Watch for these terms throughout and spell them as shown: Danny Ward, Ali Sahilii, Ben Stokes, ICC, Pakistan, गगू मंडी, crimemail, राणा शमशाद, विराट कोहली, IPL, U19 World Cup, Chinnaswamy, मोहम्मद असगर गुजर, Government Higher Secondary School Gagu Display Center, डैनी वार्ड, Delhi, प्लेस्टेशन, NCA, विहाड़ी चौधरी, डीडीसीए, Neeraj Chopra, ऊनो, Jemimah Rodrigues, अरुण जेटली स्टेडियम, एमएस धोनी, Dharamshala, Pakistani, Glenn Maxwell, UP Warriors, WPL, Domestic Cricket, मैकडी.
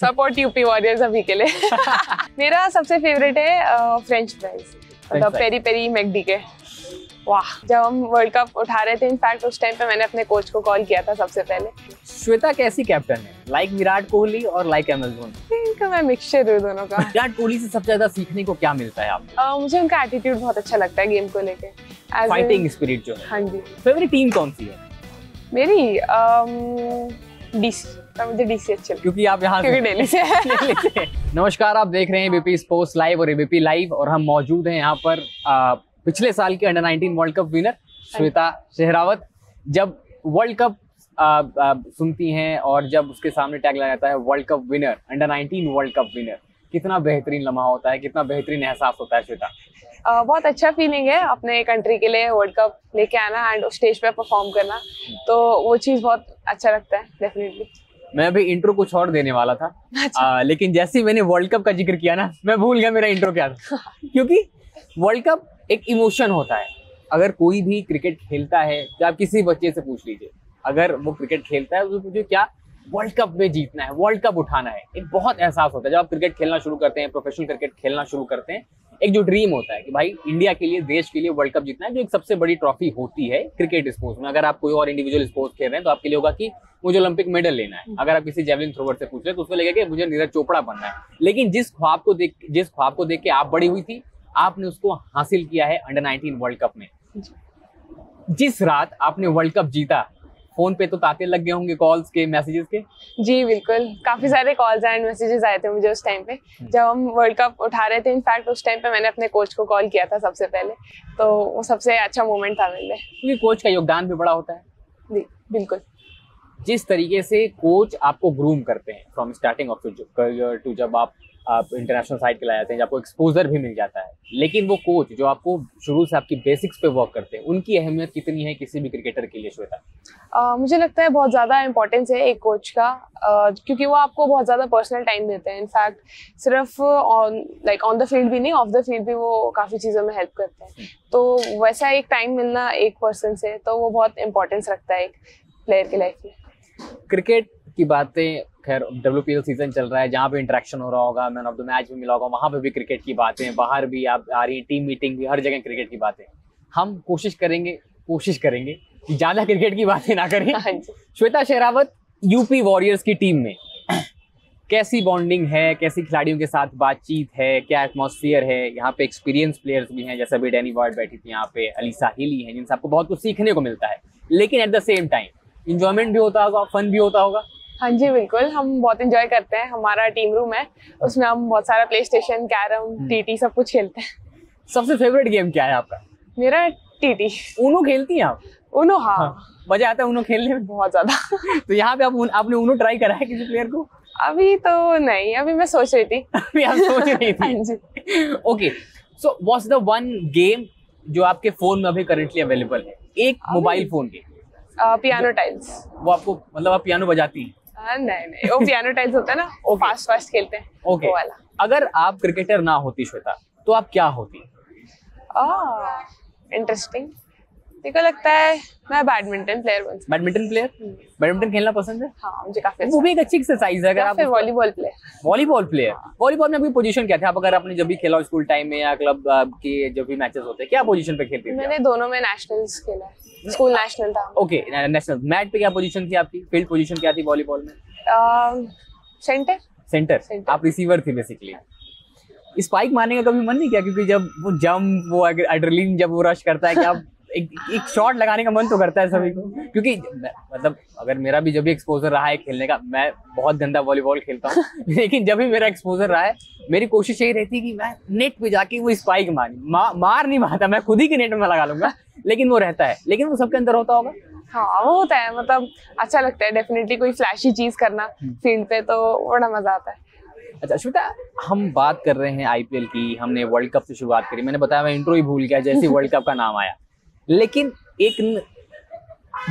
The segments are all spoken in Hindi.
सपोर्ट यूपी वॉरियर्स अभी के लिए। मेरा सबसे फेवरेट है फ्रेंच फ्राइज, मतलब पेरी पेरी मैकडी के। वाह, जब हम वर्ल्ड कप उठा रहे थे, इनफैक्ट उस टाइम पे मैंने अपने कोच को कॉल किया था सबसे पहले। श्वेता कैसी कैप्टन है, लाइक विराट कोहली और लाइक एमएस धोनी? इनका मैं मिक्सचर हूँ दोनों का। विराट कोहली से सबसे ज्यादा सीखने को क्या मिलता है आपको? मुझे उनका एटीट्यूड बहुत अच्छा लगता है गेम को लेके, फाइटिंग स्पिरिट जो है। हाँ जी। फेवरेट टीम कौन सी है? मेरी डीसी, मुझे डीसी अच्छा, क्योंकि आप यहाँ दिल्ली से। नमस्कार, आप देख रहे हैं एबीपी स्पोर्ट्स लाइव और एबीपी लाइव, और हम मौजूद हैं यहाँ पर पिछले साल के under 19 world cup winner Shweta Sehrawat. जब वर्ल्ड कप सुनती हैं और जब उसके सामने टैग लगा जाता है world cup winner, under 19 world cup winner, कितना बेहतरीन लम्हा होता है, कितना बेहतरीन एहसास होता है श्वेता? बहुत अच्छा फीलिंग है अपने कंट्री के लिए वर्ल्ड कप लेके आना एंड स्टेज पे परफॉर्म करना, तो वो चीज़ बहुत अच्छा लगता है डेफिनेटली। मैं अभी इंट्रो कुछ और देने वाला था। अच्छा। लेकिन जैसे ही मैंने वर्ल्ड कप का जिक्र किया ना, मैं भूल गया मेरा इंट्रो क्या था। क्योंकि वर्ल्ड कप एक इमोशन होता है। अगर कोई भी क्रिकेट खेलता है, या आप किसी बच्चे से पूछ लीजिए, अगर वो क्रिकेट खेलता है तो मुझे क्या वर्ल्ड कप में जीतना है, वर्ल्ड कप उठाना है, एक बहुत एहसास होता है। जब आप क्रिकेट खेलना शुरू करते हैं, प्रोफेशनल क्रिकेट खेलना शुरू करते हैं, एक जो ड्रीम होता है कि भाई इंडिया के लिए, देश के लिए वर्ल्ड कप जीतना है, जो एक सबसे बड़ी ट्रॉफी होती है क्रिकेट स्पोर्ट्स में। अगर आप कोई और इंडिविजुअल स्पोर्ट्स खेल रहे हैं तो आपके लिए होगा कि मुझे ओलंपिक मेडल लेना है। अगर आप किसी जेवलिन थ्रोवर से पूछ रहे हैं तो उसको लगेगा कि मुझे नीरज चोपड़ा बनना है। लेकिन जिस ख्वाब को देख के आप बड़ी हुई थी, आपने उसको हासिल किया है अंडर 19 वर्ल्ड कप में। जिस रात आपने वर्ल्ड कप जीता, फोन पे तो तांते लग गए होंगे कॉल्स के, मैसेजेस के? जी बिल्कुल, काफी सारे कॉल्स एंड मैसेजेस आए थे मुझे उस टाइम पे जब हम वर्ल्ड कप उठा रहे थे। इनफैक्ट उस टाइम पे मैंने अपने कोच को कॉल किया था सबसे पहले, तो वो सबसे अच्छा मोमेंट था मेरे लिए, क्योंकि कोच का योगदान भी बड़ा होता है। जी बिल्कुल, जिस तरीके से कोच आपको ग्रूम करते हैं from starting of your career to जब आप इंटरनेशनल साइड के लाए जाते हैं, आपको एक्सपोजर भी मिल जाता है, लेकिन वो कोच जो आपको शुरू से आपकी बेसिक्स पे वर्क करते हैं, उनकी अहमियत कितनी है किसी भी क्रिकेटर के लिए श्वेता? मुझे लगता है बहुत ज़्यादा इंपॉर्टेंस है एक कोच का, क्योंकि वो आपको बहुत ज़्यादा पर्सनल टाइम देते हैं। इनफैक्ट सिर्फ ऑन द फील्ड भी नहीं, ऑफ द फील्ड भी वो काफ़ी चीज़ों में हेल्प करते हैं। तो वैसा एक टाइम मिलना एक पर्सन से, तो वो बहुत इंपॉर्टेंस रखता है एक प्लेयर की लाइफ में। क्रिकेट की बातें, खैर WPL सीजन चल रहा है जहाँ पे इंटरेक्शन हो रहा होगा, मैन ऑफ द मैच भी मिला होगा, वहाँ पे भी क्रिकेट की बातें, बाहर भी आप आ रही हैं, टीम मीटिंग भी, हर जगह क्रिकेट की बातें। हम कोशिश करेंगे कि ज़्यादा क्रिकेट की बातें ना करें। श्वेता शेरावत यूपी वॉरियर्स की टीम में कैसी बॉन्डिंग है, कैसी खिलाड़ियों के साथ बातचीत है, क्या एटमॉस्फियर है? यहाँ पे एक्सपीरियंस प्लेयर्स भी हैं, जैसे अभी डैनी वार्ड बैठी थी यहाँ पे, अली साहिली हैं, जिनसे आपको बहुत कुछ सीखने को मिलता है, लेकिन at the same time enjoyment भी होता होगा, फन भी होता होगा। हाँ जी बिल्कुल, हम बहुत एंजॉय करते हैं। हमारा टीम रूम है, उसमें हम बहुत सारा प्लेस्टेशन, कैरम, टीटी सब कुछ खेलते हैं। सबसे फेवरेट गेम क्या है आपका? मेरा टीटी। ऊनो खेलती हैं आप? ऊनो, हाँ। मजा आता है ऊनो खेलने में? बहुत ज्यादा। तो यहाँ पे आपने ऊनो ट्राई करा है किसी प्लेयर को? अभी तो नहीं, अभी मैं सोच रही थी। अभी आप सोच रही थी? Okay, so what's the one game जो आपके फोन में अभी करेंटली अवेलेबल है, एक mobile phone game? Piano tiles. वो आपको, मतलब आप पियानो बजाती हैं? नहीं, वो पियानो टाइल्स होता है ना, वो फास्ट खेलते हैं, वो वाला। अगर आप क्रिकेटर ना होती श्वेता, तो आप क्या होती? इंटरेस्टिंग, देखो लगता है मैं बैडमिंटन प्लेयर बन सकती। Badminton player? बैडमिंटन खेलना पसंद है? हाँ मुझे काफी। वो भी एक अच्छी एक्सरसाइज है। अगर आप volleyball player? Volleyball player. Volleyball में आपकी पोजीशन क्या थी? आप अगर आपने जब भी खेला स्कूल टाइम में या क्लब के जब भी मैचेस होते हैं, क्या पोजीशन पे खेलती थी? मैंने दोनों में नेशनल्स खेला है, स्कूल नेशनल था। ओके, नेशनल मैट पे क्या पोजीशन थी आपकी, फील्ड पोजीशन क्या थी वॉलीबॉल में? सेंटर। आप रिसीवर थी बेसिकली। स्पाइक मारने का कभी मन नहीं किया, क्योंकि जब वो जंप, वो एड्रेनलिन जब वो रश करता है कि आप एक शॉट लगाने का मन तो करता है सभी को, क्योंकि मतलब अगर मेरा भी जब भी एक्सपोजर रहा है खेलने का, मैं बहुत गंदा वॉलीबॉल खेलता हूँ, लेकिन जब भी मेरा एक्सपोजर रहा है, मेरी कोशिश यही रहती कि मैं नेट पे जाके वो स्पाइक मार नहीं पाता, मैं खुद ही के नेट में लगा लूंगा, लेकिन वो रहता है। लेकिन वो सबके अंदर होता होगा? हाँ वो होता है, मतलब अच्छा लगता है डेफिनेटली कोई फ्लैशी चीज करना फील्ड पे, तो बड़ा मजा आता है। अच्छा श्वेता, हम बात कर रहे हैं IPL की, हमने वर्ल्ड कप से शुरुआत करी, मैंने बताया मैं इंट्रो ही भूल गया जैसे वर्ल्ड कप का नाम आया, लेकिन एक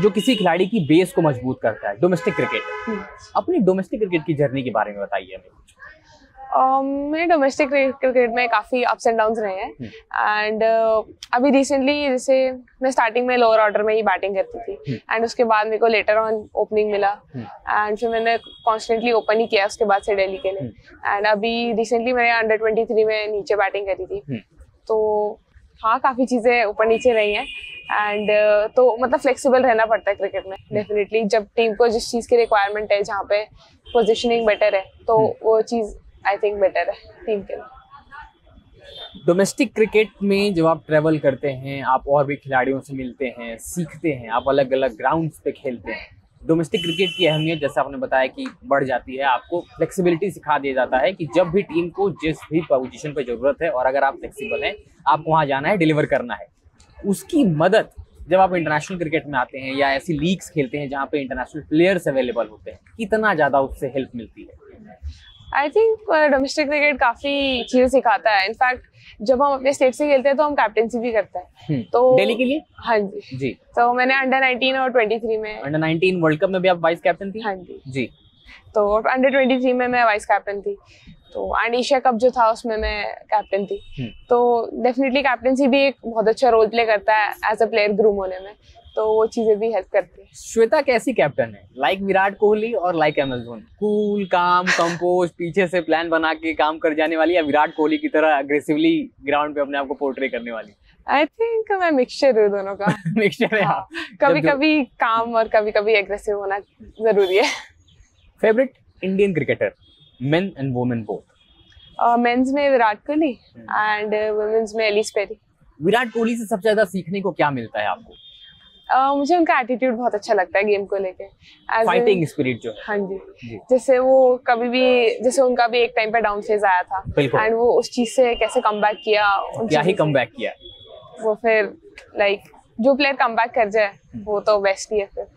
जो किसी खिलाड़ी की बेस को मजबूत करता है डोमेस्टिक क्रिकेट, अपनी डोमेस्टिक क्रिकेट की जर्नी के बारे में बताइए हमें। मेरे डोमेस्टिक क्रिकेट में काफ़ी अप्स एंड डाउन्स रहे हैं एंड अभी रिसेंटली जैसे मैं स्टार्टिंग में लोअर ऑर्डर में ही बैटिंग करती थी एंड उसके बाद मेरे को लेटर ऑन ओपनिंग मिला एंड फिर मैंने कॉन्स्टेंटली ओपन ही किया उसके बाद से दिल्ली के लिए एंड अभी रिसेंटली मैंने अंडर 23 में नीचे बैटिंग करी थी तो हाँ काफ़ी चीज़ें ऊपर नीचे रही हैं एंड तो मतलब फ्लेक्सिबल रहना पड़ता है क्रिकेट में डेफिनेटली जब टीम को जिस चीज़ की रिक्वायरमेंट है जहाँ पे पोजीशनिंग बेटर है तो वो चीज़ आई थिंक बेटर है टीम के लिए। डोमेस्टिक क्रिकेट में जब आप ट्रैवल करते हैं आप और भी खिलाड़ियों से मिलते हैं सीखते हैं आप अलग अलग ग्राउंड्स पे खेलते हैं डोमेस्टिक क्रिकेट की अहमियत जैसे आपने बताया कि बढ़ जाती है आपको फ्लेक्सिबिलिटी सिखा दिया जाता है कि जब भी टीम को जिस भी पोजीशन पर जरूरत है और अगर आप फ्लेक्सिबल हैं आपको वहाँ जाना है डिलीवर करना है उसकी मदद जब आप इंटरनेशनल क्रिकेट में आते हैं या ऐसी लीग्स खेलते हैं जहाँ पे इंटरनेशनल प्लेयर्स अवेलेबल होते हैं कितना ज़्यादा उससे हेल्प मिलती है। आई थिंक डोमेस्टिक क्रिकेट काफ़ी चीज़ें सिखाता है इनफैक्ट जब हम अपने स्टेट से खेलते हैं तो हम कैप्टेंसी भी करते हैं तो दिल्ली के लिए हाँ जी तो मैंने अंडर 19 और 23 में अंडर 19 वर्ल्ड कप में भी आप वाइस कैप्टन थी। हाँ जी तो अंडर 23 में मैं वाइस कैप्टन थी तो एंड एशिया कप जो था उसमें मैं कैप्टन थी तो डेफिनेटली कैप्टनसी भी एक बहुत अच्छा रोल प्ले करता है एज अ प्लेयर ग्रूम होने में तो वो चीज़ें भी हेल्प करती है। श्वेता कैसी कैप्टन है लाइक विराट कोहली और like M S Dhoni cool calm compose पीछे से प्लान बना के काम कर जाने वाली या विराट कोहली की तरह अग्रेसिवली ग्राउंड पे अपने आप को पोर्ट्रे करने वाली। आई थिंक मैं मिक्सचर हूँ दोनों का। मिक्सचर है हाँ। कभी कभी काम और कभी कभी एग्रेसिव होना जरूरी है। Favourite Indian cricketer men and women both. Men's में विराट कोहली एंड वुमेन्स में एलिस पेरी। विराट कोहली से सबसे ज्यादा सीखने को क्या मिलता है आपको। मुझे उनका एटीट्यूड बहुत अच्छा लगता है गेम को लेके फाइटिंग स्पिरिट जो हाँ जी जैसे वो कभी भी जैसे उनका भी एक टाइम पे डाउन फेज आया था एंड वो उस चीज से कैसे कमबैक किया क्या ही कमबैक किया वो फिर लाइक जो प्लेयर कमबैक कर जाए वो तो बेस्ट ही है। फिर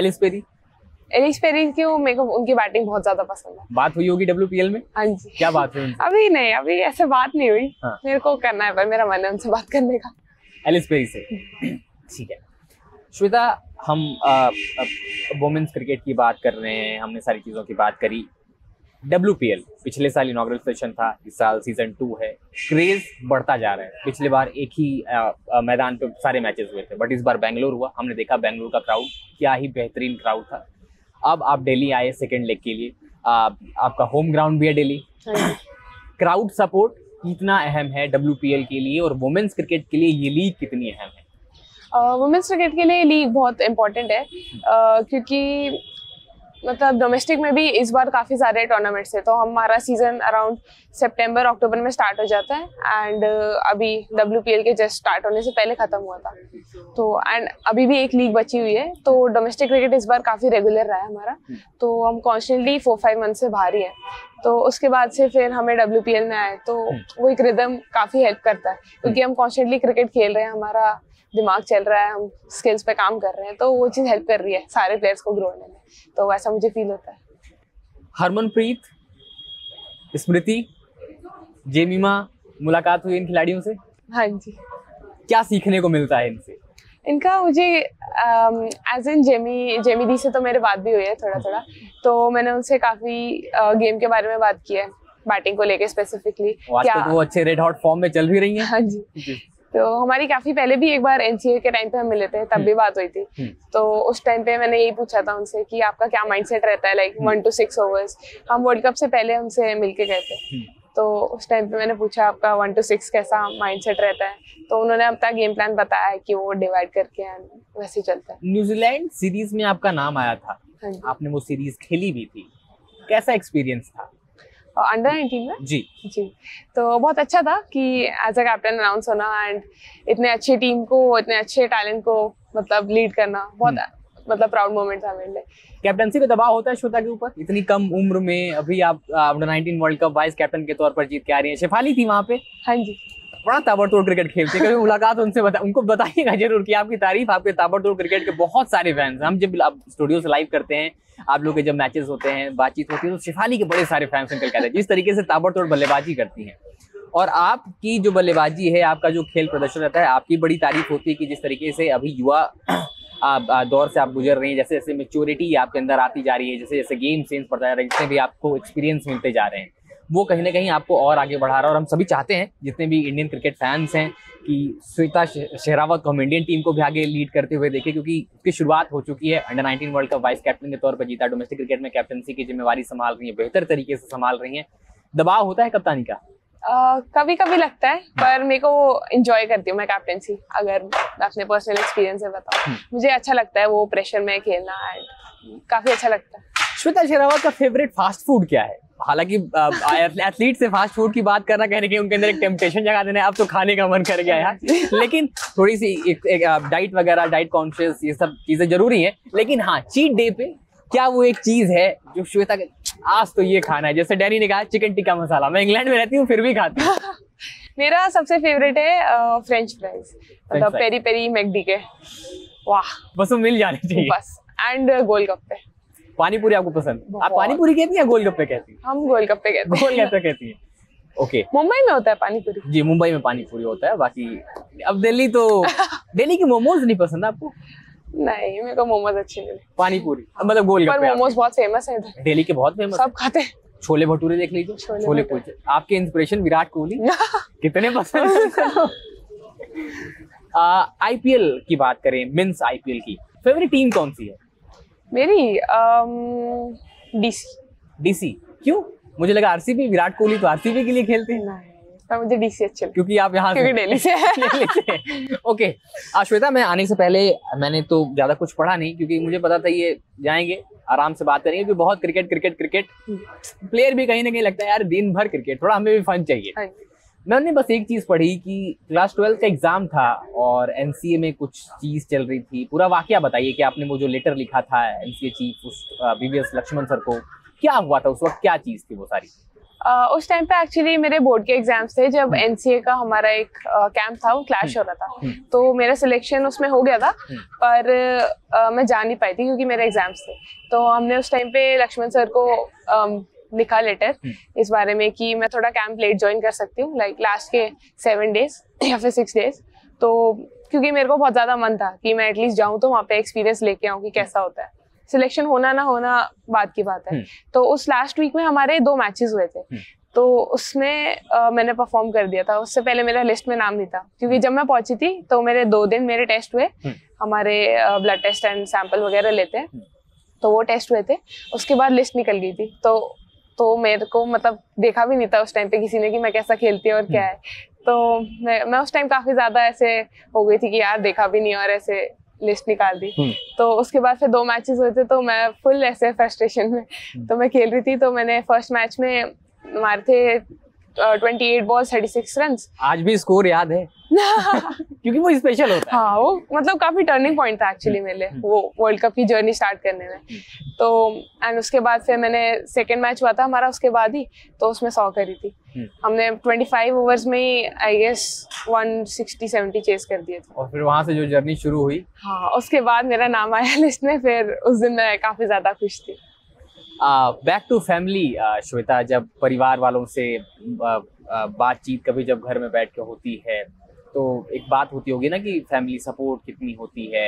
एलिस पेरी की मेरे को उनकी बैटिंग बहुत ज्यादा पसंद है। बात हुई होगी WPL में। हाँ जी क्या बात हुई। अभी नहीं अभी ऐसे बात नहीं हुई मेरे को करना है पर मेरा मन है उनसे बात करने का एलिस पेरी से। ठीक है श्वेता हम वुमेन्स क्रिकेट की बात कर रहे हैं हमने सारी चीज़ों की बात करी। WPL पिछले साल इनॉग्रल सेशन था इस साल सीजन 2 है क्रेज़ बढ़ता जा रहा है पिछले बार एक ही मैदान पे सारे मैचेस हुए थे बट इस बार बैंगलोर हुआ हमने देखा बैंगलोर का क्राउड क्या ही बेहतरीन क्राउड था। अब आप दिल्ली आए सेकेंड लेग के लिए आपका होम ग्राउंड भी है दिल्ली क्राउड सपोर्ट कितना अहम है WPL के लिए और वुमेन्स क्रिकेट के लिए ये लीग कितनी अहम है। वुमेन्स क्रिकेट के लिए लीग बहुत इम्पॉर्टेंट है क्योंकि मतलब डोमेस्टिक में भी इस बार काफ़ी सारे टूर्नामेंट्स हैं तो हमारा सीज़न अराउंड सितंबर-अक्टूबर में स्टार्ट हो जाता है एंड अभी WPL के जस्ट स्टार्ट होने से पहले ख़त्म हुआ था तो एंड अभी भी एक लीग बची हुई है तो डोमेस्टिक क्रिकेट इस बार काफ़ी रेगुलर रहा है हमारा तो हम कॉन्स्टेंटली 4-5 मंथ से बाहर ही हैं तो उसके बाद से फिर हमें WPL में आए तो वो एक रिदम काफ़ी हेल्प करता है क्योंकि हम कॉन्स्टेंटली क्रिकेट खेल रहे हैं हमारा दिमाग चल रहा है हम स्किल्स पे काम कर रहे हैं तो वो चीज़ हेल्प कर रही है सारे प्लेयर्स को ग्रो होने में तो वैसा मुझे फील होता है। हरमनप्रीत स्मृति जेमिमा मुलाकात हुई इन खिलाड़ियों से। हाँ जी क्या सीखने को मिलता है इनसे। इनका मुझे एज एन जेमी दी से तो मेरे बात भी हुई है थोड़ा थोड़ा तो मैंने उनसे काफ़ी गेम के बारे में बात की है बैटिंग को लेकर स्पेसिफिकली क्या वो अच्छे रेड हॉट फॉर्म में चल भी रही है। हाँ जी तो हमारी काफ़ी पहले भी एक बार NCA के टाइम पे हम मिले थे तब भी बात हुई थी तो उस टाइम पे मैंने यही पूछा था उनसे कि आपका क्या माइंडसेट रहता है लाइक 1 to 6 overs हम वर्ल्ड कप से पहले उनसे मिलके गए थे तो उस टाइम पे मैंने पूछा आपका 1 to 6 कैसा माइंडसेट रहता है तो उन्होंने अपना गेम प्लान बताया है कि वो डिवाइड करके वैसे चलता है। न्यूजीलैंड सीरीज में आपका नाम आया था आपने वो सीरीज खेली भी थी कैसा एक्सपीरियंस था अंडर 19 में। जी तो बहुत अच्छा था कि एज अ कैप्टन अनाउंस होना एंड इतने अच्छी टीम को इतने अच्छे टैलेंट को मतलब लीड करना बहुत मतलब प्राउड मोमेंट था मेरे लिए। कैप्टनसी पे दबाव होता है श्वेता के ऊपर इतनी कम उम्र में अभी आप under 19 world cup vice captain के तौर पर जीत के आ रही है शेफाली थी वहाँ पे। हाँ जी बड़ा ताबड़तोड़ क्रिकेट खेलते कभी मुलाकात उनसे उनको बताइएगा जरूर कि आपकी तारीफ आपके ताबड़तोड़ क्रिकेट के बहुत सारे फैंस हैं हम जब आप स्टूडियो से लाइव करते हैं आप लोग के जब मैचेस होते हैं बातचीत होती है तो शेफाली के बड़े सारे फैंस निकल के आते हैं जिस तरीके से ताबड़तोड़ बल्लेबाजी करती हैं और आपकी जो बल्लेबाजी है आपका जो खेल प्रदर्शन रहता है आपकी बड़ी तारीफ होती है कि जिस तरीके से अभी युवा दौर से आप गुजर रहे हैं जैसे जैसे मैच्योरिटी आपके अंदर आती जा रही है जैसे जैसे गेम चेंज पड़ता जा रहा है जिसमें भी आपको एक्सपीरियंस मिलते जा रहे हैं वो कहीं ना कहीं आपको और आगे बढ़ा रहा है। और हम सभी चाहते हैं, जितने भी इंडियन क्रिकेट फैंस हैं, कि श्वेता शेरावत को, हम इंडियन टीम को भी आगे लीड करते हुए देखें, क्योंकि उसकी शुरुआत हो चुकी है। Under 19 world cup vice captain के तौर पर जीता, डोमेस्टिक क्रिकेट में कैप्टनसी की जिम्मेवारी संभाल रही है, बेहतर तरीके से संभाल रही है। दबाव होता है कप्तानी का? कभी कभी लगता है, पर मेरे को इंजॉय करती हूँ मैं कैप्टेंसी। अगर अपने पर्सनल एक्सपीरियंस से बताऊँ, मुझे अच्छा लगता है वो प्रेशर में खेलना, एंड काफी अच्छा लगता है। श्वेता शेरावत का फेवरेट फास्ट फूड क्या है? हालांकि एथलीट से फास्ट फूड की बात करना कहने के उनके अंदर एक टेम्पटेशन जगा देना है, अब तो खाने का मन कर गया यार। लेकिन थोड़ी सी डाइट वगैरह, डाइट कॉन्शियस, ये सब चीजें जरूरी है। लेकिन हाँ, चीट डे पे क्या वो एक चीज है जो श्वेता आज तो ये खाना है? जैसे डैनी ने कहा चिकन टिक्का मसाला, मैं इंग्लैंड में रहती हूँ फिर भी खाती हूँ। मेरा सबसे फेवरेट है फ्रेंच फ्राइज, मतलब पेरी पेरी मैकडी के, वाह, बस वो मिल जाने चाहिए बस। एंड गोलगप्पे, पानीपुरी आपको पसंद है? आप पानीपुरी कहती हैं या गोलगप्पे कहती हैं? हम गोलगप्पे कहते हैं। गोलगप्पे कहती हैं, ओके। मुंबई में होता है पानीपुरी? जी, मुंबई में पानीपुरी होता है, बाकी अब दिल्ली तो दिल्ली की मोमोज नहीं पसंद आपको? नहीं, मेरे को मोमोज अच्छे नहीं। पानीपुरी मतलब गोलगप्पे? पर मोमोज बहुत फेमस है दिल्ली के, बहुत फेमस, सब खाते हैं। छोले भटूरे देख लीजिए, छोले कुलचे। आपके इंस्पिरेशन विराट कोहली, कितने पसंद? आईपीएल की बात करें, मेंस आईपीएल की फेवरेट टीम कौन सी है? मेरी डीसी। क्यों? मुझे लगा आरसीबी। विराट कोहली तो आरसीबी के लिए खेलते हैं। पर मुझे डीसी अच्छे, क्योंकि आप यहाँ से, दिल्ली से। ओके, श्वेता, मैं आने से पहले मैंने तो ज्यादा कुछ पढ़ा नहीं, क्योंकि मुझे पता था ये जाएंगे, आराम से बात करेंगे, क्योंकि बहुत क्रिकेट प्लेयर भी कहीं ना कहीं लगता है यार दिन भर क्रिकेट, थोड़ा हमें भी फन चाहिए। मैंने बस एक चीज पढ़ी कि क्लास 12 का एग्जाम था और एनसीए में कुछ चीज चल रही थी। पूरा वाकया बताइए कि आपने वो जो लेटर लिखा था एनसीए चीफ उस बीवीएस लक्ष्मण सर को, क्या हुआ था उस वक्त, क्या चीज थी वो सारी? उस टाइम पे एक्चुअली मेरे बोर्ड के एग्जाम्स थे, जब एनसीए का हमारा एक कैंप था, वो क्लैश हो रहा था, तो मेरा सिलेक्शन उसमें हो गया था, पर मैं जा नहीं पाई थी क्योंकि मेरे एग्जाम्स थे। तो हमने उस टाइम पे लक्ष्मण सर को लिखा लेटर इस बारे में कि मैं थोड़ा कैंप लेट ज्वाइन कर सकती हूँ, लाइक लास्ट के 7 days या फिर 6 days। तो क्योंकि मेरे को बहुत ज़्यादा मन था कि मैं एटलीस्ट जाऊँ तो वहाँ पे एक्सपीरियंस लेके आऊँ कि कैसा होता है। सिलेक्शन होना ना होना बाद की बात है। तो उस लास्ट वीक में हमारे 2 matches हुए थे, तो उसमें मैंने परफॉर्म कर दिया था। उससे पहले मेरा लिस्ट में नाम नहीं था, क्योंकि जब मैं पहुँची थी तो मेरे 2 दिन मेरे टेस्ट हुए, हमारे ब्लड टेस्ट एंड सैम्पल वगैरह लेते हैं, तो वो टेस्ट हुए थे। उसके बाद लिस्ट निकल गई थी, तो मेरे को मतलब देखा भी नहीं था उस टाइम पे किसी ने कि मैं कैसा खेलती है और क्या है। तो मैं उस टाइम काफ़ी ज़्यादा ऐसे हो गई थी कि यार देखा भी नहीं और ऐसे लिस्ट निकाल दी। तो उसके बाद फिर 2 matches हुए थे, तो मैं फुल ऐसे फ्रस्ट्रेशन में तो मैं खेल रही थी। तो मैंने फर्स्ट मैच में मारे थे 28 balls 36 runs। आज भी स्कोर याद है? क्योंकि वो स्पेशल होता है। हाँ, वो मतलब काफी टर्निंग पॉइंट था एक्चुअली मेरे लिए, वो वर्ल्ड कप की जर्नी स्टार्ट करने में। तो एंड उसके बाद फिर मैंने सेकंड मैच हुआ था हमारा उसके बाद ही, तो उसमें 100 करी थी हमने। 25 ओवर्स में ही आई गेस 160-70 चेस कर दिए थे, और फिर वहाँ से जो जर्नी शुरू हुई। हाँ, उसके बाद मेरा नाम आया लिस्ट में, फिर उस दिन मैं काफी ज्यादा खुश थी। बैक टू फैमिली, श्वेता, जब परिवार वालों से बातचीत कभी जब घर में बैठ के होती है तो एक बात होती होगी ना कि फैमिली सपोर्ट कितनी होती है।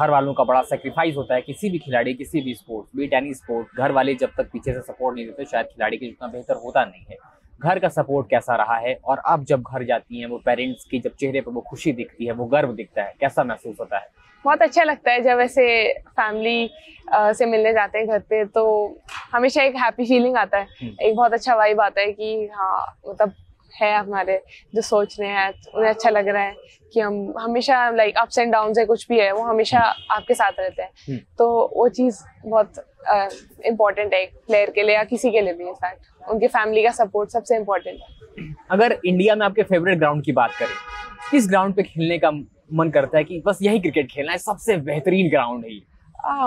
घर वालों का बड़ा सेक्रीफाइस होता है, किसी भी खिलाड़ी, किसी भी स्पोर्ट, बी एनी स्पोर्ट, घर वाले जब तक पीछे से सपोर्ट नहीं देते शायद खिलाड़ी के जितना बेहतर होता नहीं है। घर का सपोर्ट कैसा रहा है, और आप जब घर जाती हैं वो पेरेंट्स की जब चेहरे पर वो खुशी दिखती है, वो गर्व दिखता है, कैसा महसूस होता है? बहुत अच्छा लगता है जब ऐसे फैमिली से मिलने जाते हैं घर पे, तो हमेशा एक हैप्पी फीलिंग आता है, एक बहुत अच्छा वाइब आता है कि हाँ मतलब है हमारे जो सोच रहे हैं, उन्हें अच्छा लग रहा है कि हम हमेशा लाइक अप्स एंड डाउन है, कुछ भी है, वो हमेशा आपके साथ रहते हैं। तो वो चीज़ बहुत इम्पोर्टेंट है एक प्लेयर के लिए या किसी के लिए भी, इनफैक्ट उनके फैमिली का सपोर्ट सबसे इम्पोर्टेंट है। अगर इंडिया में आपके फेवरेट ग्राउंड की बात करें, किस ग्राउंड पे खेलने का मन करता है कि बस यही क्रिकेट खेलना है, सबसे बेहतरीन ग्राउंड है?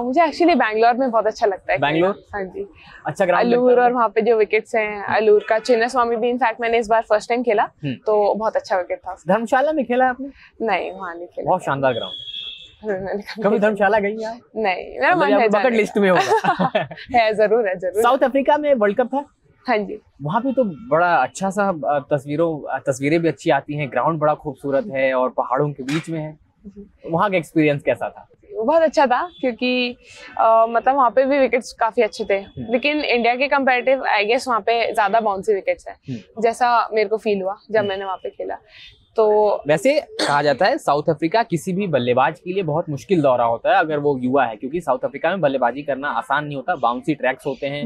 मुझे एक्चुअली बैंगलोर में बहुत अच्छा लगता है। बैंगलोर? हाँ जी, अच्छा ग्राउंड। अलूर और वहाँ पे जो विकेट्स हैं, अलूर का चिन्नास्वामी भी इनफैक्ट मैंने इस बार फर्स्ट टाइम खेला, तो बहुत अच्छा विकेट था। धर्मशाला में खेला आपने? नहीं, वहाँ नहीं खेला। बहुत शानदार ग्राउंड है। कभी धर्मशाला गई आप? नहीं, मेरा मन है, बकेट लिस्ट में होगा। है, जरूर है, जरूर। साउथ अफ्रीका में वर्ल्ड कप था? हाँ जी, वहाँ पे तो बड़ा अच्छा सा तस्वीरें भी अच्छी आती हैं, ग्राउंड बड़ा खूबसूरत है और पहाड़ों के बीच में है, वहाँ का एक्सपीरियंस कैसा था? बहुत अच्छा था क्योंकि मतलब वहाँ पे भी विकेट्स काफी अच्छे थे, लेकिन इंडिया के कंपैरेटिव आई गेस वहाँ पे ज्यादा बाउंसी विकेट्स हैं जैसा मेरे को फील हुआ जब मैंने वहाँ पे खेला। तो वैसे कहा जाता है साउथ अफ्रीका किसी भी बल्लेबाज के लिए बहुत मुश्किल दौरा होता है अगर वो युवा है, क्योंकि साउथ अफ्रीका में बल्लेबाजी करना आसान नहीं होता, बाउंसी ट्रैक्स होते हैं,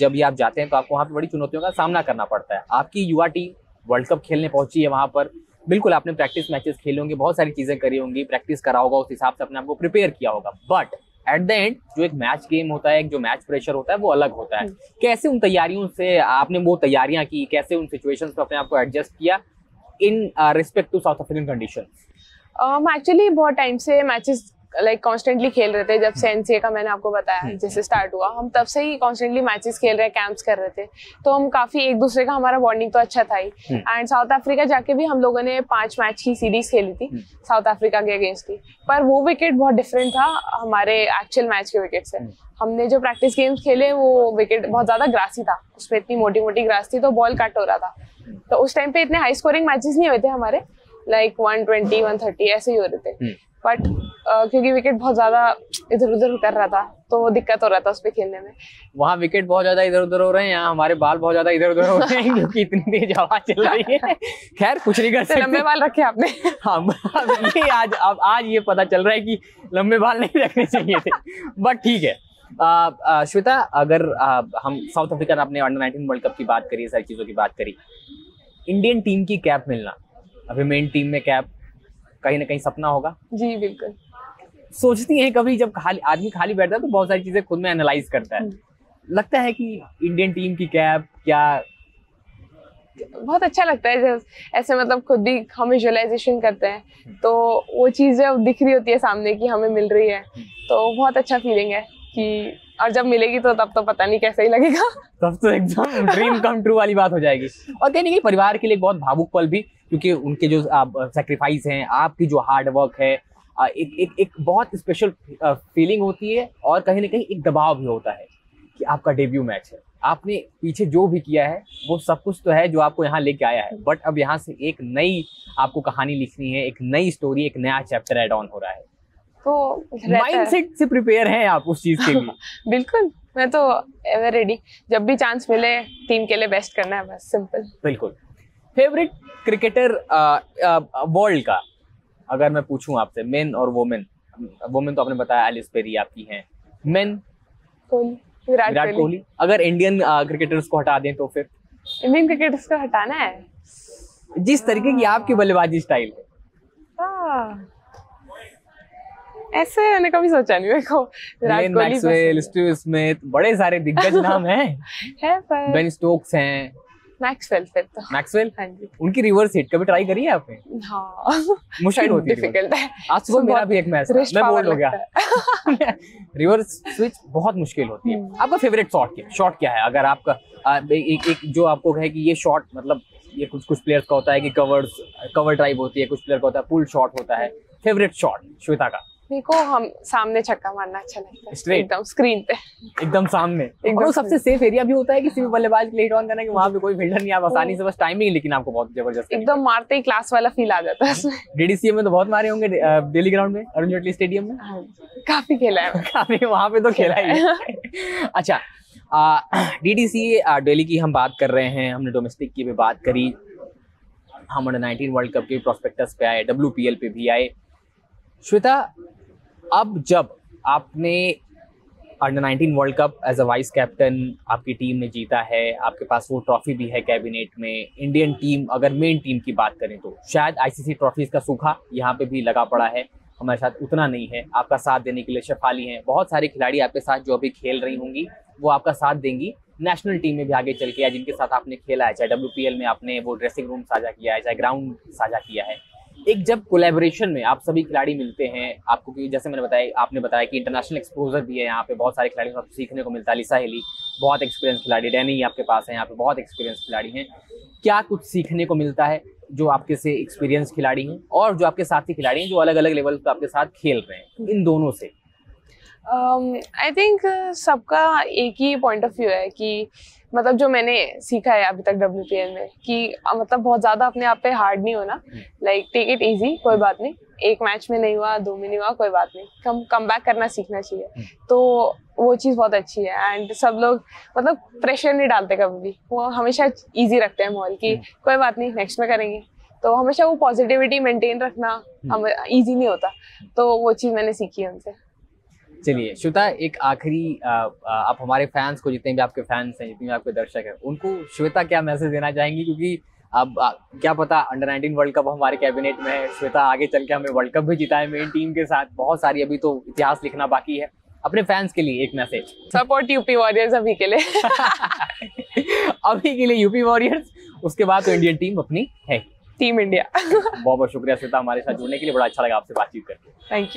जब भी आप जाते हैं तो आपको वहाँ पे बड़ी चुनौतियों का सामना करना पड़ता है। आपकी युवा टीम वर्ल्ड कप खेलने पहुंची है वहाँ पर, बिल्कुल आपने प्रैक्टिस मैचेस खेले होंगे, बहुत सारी चीजें करी होंगी, प्रैक्टिस करा होगा, उस हिसाब से अपने आपको प्रिपेयर किया होगा, बट एट द एंड जो एक मैच गेम होता है, जो मैच प्रेशर होता है वो अलग होता है। कैसे उन तैयारियों से आपने वो तैयारियां की, कैसे उन सिचुएशंस पर अपने आपको एडजस्ट किया in respect to South African conditions? हम एक्चुअली बहुत टाइम से मैचेस लाइक कॉन्स्टेंटली खेल रहे थे, जब से एनसीए का मैंने आपको बताया जैसे स्टार्ट हुआ हम तब से ही कॉन्स्टेंटली मैचेस खेल रहे, कैंप्स कर रहे थे, तो हम काफी एक दूसरे का हमारा बॉन्डिंग तो अच्छा था ही। एंड साउथ अफ्रीका जाके भी हम लोगों ने 5 मैच की सीरीज खेली थी साउथ अफ्रीका के अगेंस्ट की, पर वो विकेट बहुत डिफरेंट था हमारे एक्चुअल मैच के विकेट से। हमने जो प्रैक्टिस गेम्स खेले वो विकेट बहुत ज्यादा ग्रासी था, उसमें इतनी मोटी मोटी ग्रास थी तो बॉल कट हो रहा था, तो उस टाइम पे इतने हाई स्कोरिंग मैचेस नहीं हुए थे हमारे, लाइक 120 130 ऐसे ही हो रहे थे, बट क्योंकि विकेट बहुत ज्यादा इधर उधर कर रहा था तो दिक्कत हो रहा था उसपे खेलने में। वहाँ विकेट बहुत ज्यादा इधर उधर हो रहे हैं, यहाँ हमारे बाल बहुत ज्यादा इधर उधर हो रहे हैं क्योंकि इतनी तेज हवा चल रही है। खैर कुछ नहीं कर सकते, लंबे बाल रखे आपने। आज ये पता चल रहा है कि लंबे बाल नहीं रखने चाहिए थे, बट ठीक है। श्वेता, अगर हम साउथ अफ्रीका ने अपने अंडर-19 वर्ल्ड कप की बात करी, सारी चीज़ों की बात करी, इंडियन टीम की कैप मिलना, अभी मेन टीम में कैप कहीं ना कहीं सपना होगा। जी बिल्कुल। सोचती हैं कभी जब खाली आदमी खाली बैठता है तो बहुत सारी चीज़ें खुद में एनालाइज करता है, लगता है कि इंडियन टीम की कैप क्या? बहुत अच्छा लगता है ऐसे, मतलब खुद भी हम विजुअलाइजेशन करते हैं तो वो चीज़ें दिख रही होती है सामने की हमें मिल रही है, तो बहुत अच्छा फीलिंग है कि, और जब मिलेगी तो तब तो पता नहीं कैसा ही लगेगा, तब तो एकदम ड्रीम कम ट्रू वाली बात हो जाएगी। और कहीं ना कहीं परिवार के लिए बहुत भावुक पल भी, क्योंकि उनके जो सैक्रिफाइस हैं, आपकी जो हार्ड वर्क है, एक बहुत स्पेशल फीलिंग होती है, और कहीं ना कहीं एक दबाव भी होता है कि आपका डेब्यू मैच है, आपने पीछे जो भी किया है वो सब कुछ तो है जो आपको यहाँ लेके आया है, बट अब यहाँ से एक नई आपको कहानी लिखनी है, एक नई स्टोरी, एक नया चैप्टर एड ऑन हो रहा है, तो माइंडसेट से प्रिपेयर हैं आप उस चीज के लिए? बिल्कुल, मैं तो एवर रेडी, जब भी चांस मिले टीम के लिए बेस्ट करना है, बस सिंपल। बिल्कुल। फेवरेट क्रिकेटर वर्ल्ड का अगर मैं पूछूं आपसे, मेन और वोमेन, वोमेन तो आपने बताया एलिस पेरी आपकी हैं, मेन? कोहली, विराट कोहली। अगर इंडियन क्रिकेटर्स को हटा दें तो फिर? इंडियन क्रिकेटर्स को हटाना है जिस तरीके की आपकी बल्लेबाजी स्टाइल है, ऐसे मैंने कभी सोचा नहीं। देखो ग्लेन मैक्सवेल, स्टीव स्मिथ, बड़े सारे दिग्गज नाम हैं, पर बेन स्टोक्स हैं, मैक्सवेल, फिर तो मैक्सवेल। हाँ जी, उनकी रिवर्स हिट कभी ट्राई करी है आपने? हाँ, मुश्किल होती है, डिफिकल्ट है। आज सुबह मेरा भी एक मैच मैं बोल हो गया, रिवर्स स्विच बहुत मुश्किल होती है। आपका फेवरेट शॉट क्या है? अगर आपका एक जो आपको कहे कि ये शॉट, मतलब ये कुछ प्लेयर्स का होता है कि कवर ड्राइव होती है, कुछ प्लेयर का होता है पुल शॉट होता है, फेवरेट शॉट श्वेता का? को हम सामने छक्का मारना अच्छा लगता है, एकदम स्क्रीन पे, एकदम सामने, और वो सबसे सेफ एरिया भी होता है किसी भी बल्लेबाज के लिए हिट ऑन करना, कि वहाँ पे कोई फील्डर नहीं, आप आसानी से, बस टाइमिंग, लेकिन आपको बहुत जबरदस्त एकदम मारते ही क्लास वाला फील आ जाता है। डीडीसीए में तो बहुत मारे होंगे, दिल्ली ग्राउंड में, अरुण जेटली स्टेडियम में काफी खेला है, काफी वहाँ पे तो खेला है। अच्छा, डीडीसीए दिल्ली की हम बात कर रहे हैं, हमने डोमेस्टिक की भी बात करी, हम अंडर-19 वर्ल्ड कप के प्रोस्पेक्टस पे आए, WPL पे भी आए। श्वेता, अब जब आपने under nineteen world cup as a vice captain आपकी टीम ने जीता है, आपके पास वो ट्रॉफी भी है कैबिनेट में, इंडियन टीम अगर मेन टीम की बात करें तो शायद ICC ट्रॉफीज का सूखा यहाँ पे भी लगा पड़ा है, हमारे साथ उतना नहीं है, आपका साथ देने के लिए शेफाली हैं, बहुत सारे खिलाड़ी आपके साथ जो अभी खेल रही होंगी वो आपका साथ देंगी, नेशनल टीम में भी आगे चल के, या जिनके साथ आपने खेला है, चाहे WPL में आपने वो ड्रेसिंग रूम साझा किया है, चाहे ग्राउंड साझा किया है, एक जब कोलैबोरेशन में आप सभी खिलाड़ी मिलते हैं, आपको क्योंकि जैसे मैंने बताया, आपने बताया कि इंटरनेशनल एक्सपोजर भी है, यहाँ पे बहुत सारे खिलाड़ियों को सीखने को मिलता है, लिसा हेली बहुत एक्सपीरियंस खिलाड़ी, डैनी आपके पास है, यहाँ पे बहुत एक्सपीरियंस खिलाड़ी हैं, क्या कुछ सीखने को मिलता है जो आपके से एक्सपीरियंस खिलाड़ी हैं और जो आपके साथी खिलाड़ी हैं जो अलग अलग लेवल पर आपके साथ खेल रहे हैं, इन दोनों से? आई थिंक सबका एक ही पॉइंट ऑफ व्यू है कि मतलब जो मैंने सीखा है अभी तक WPL में कि मतलब बहुत ज़्यादा अपने आप पे हार्ड नहीं होना, लाइक टेक इट इजी, कोई बात नहीं, एक मैच में नहीं हुआ, दो में नहीं हुआ, कोई बात नहीं, कम बैक करना सीखना चाहिए। तो वो चीज़ बहुत अच्छी है एंड सब लोग मतलब प्रेशर नहीं डालते कभी भी, वो हमेशा ईजी रखते हैं माहौल की, कोई बात नहीं नेक्स्ट में करेंगे। तो हमेशा वो पॉजिटिविटी मेंटेन रखना हमें ईजी नहीं होता, तो वो चीज़ मैंने सीखी है उनसे। चलिए श्वेता, एक आखिरी आप हमारे फैंस को, जितने भी आपके फैंस हैं, जितने भी आपके दर्शक हैं, उनको श्वेता क्या मैसेज देना चाहेंगी? क्योंकि अब क्या पता अंडर 19 वर्ल्ड कप हमारे कैबिनेट में है, श्वेता आगे चल के हमें वर्ल्ड कप भी जिताए मेन टीम के साथ, बहुत सारी अभी तो इतिहास लिखना बाकी है। अपने फैंस के लिए एक मैसेज। सपोर्ट यूपी वॉरियर्स अभी के लिए अभी के लिए यूपी वॉरियर्स, उसके बाद तो इंडियन टीम अपनी है, टीम इंडिया। बहुत बहुत शुक्रिया श्वेता हमारे साथ जुड़ने के लिए, बड़ा अच्छा लगा आपसे बातचीत करके। थैंक